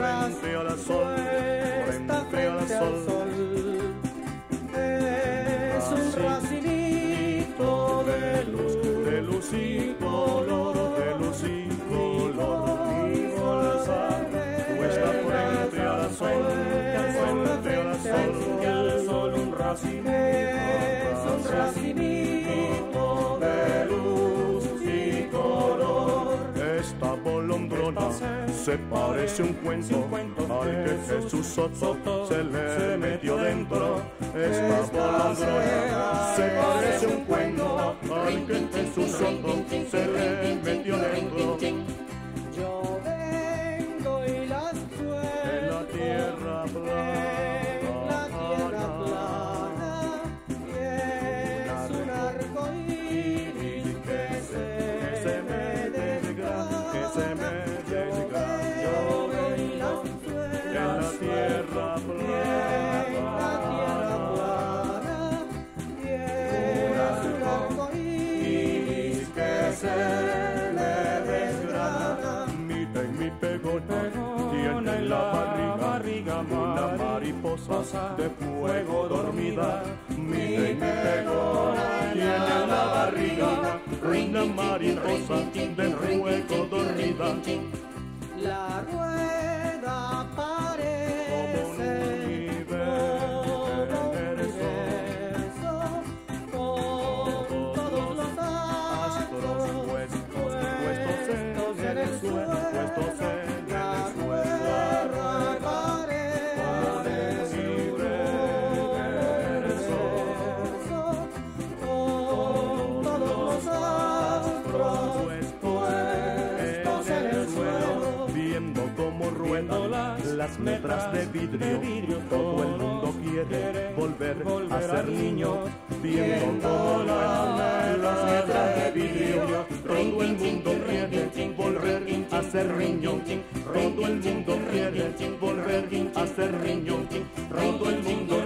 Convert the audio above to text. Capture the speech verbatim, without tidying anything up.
frente al sol, frente, frente al sol, sol. Es un racinito de luz, de luz y color, de luz y color. Mi bolsa puesta frente al sol, frente al sol, frente al sol. Un racinito, es un racinito de luz y color. Esta bolondrona se parece un cuento, cuento al que Jesús Soto, Soto se le se metió dentro. Esta bolondrona se parece un cuento al que Jesús Soto se le metió dentro. Yo vengo y las suelto en la tierra plana, en la tierra plana, y es un arco iris que se, se me desgana, que se me se le desgrana. Mi peg, mi pegona, tiene en la barriga, barriga una mariposa de fuego dormida. Mi peg, mi pegona, tiene en la barriga una mariposa de fuego dormida. La rueda parece como un universo, con todos los astros en el suelo, puestos en el suelo, parece un universo, con todos los astros puestos en el suelo, viendo cómo ruedan las metras de vidrio, todo el mundo quiere volver a ser niño, viendo cómo ruedan las metras de vidrio, todo el mundo quiere volver a ser niño, todo el mundo quiere volver a ser niño, todo el mundo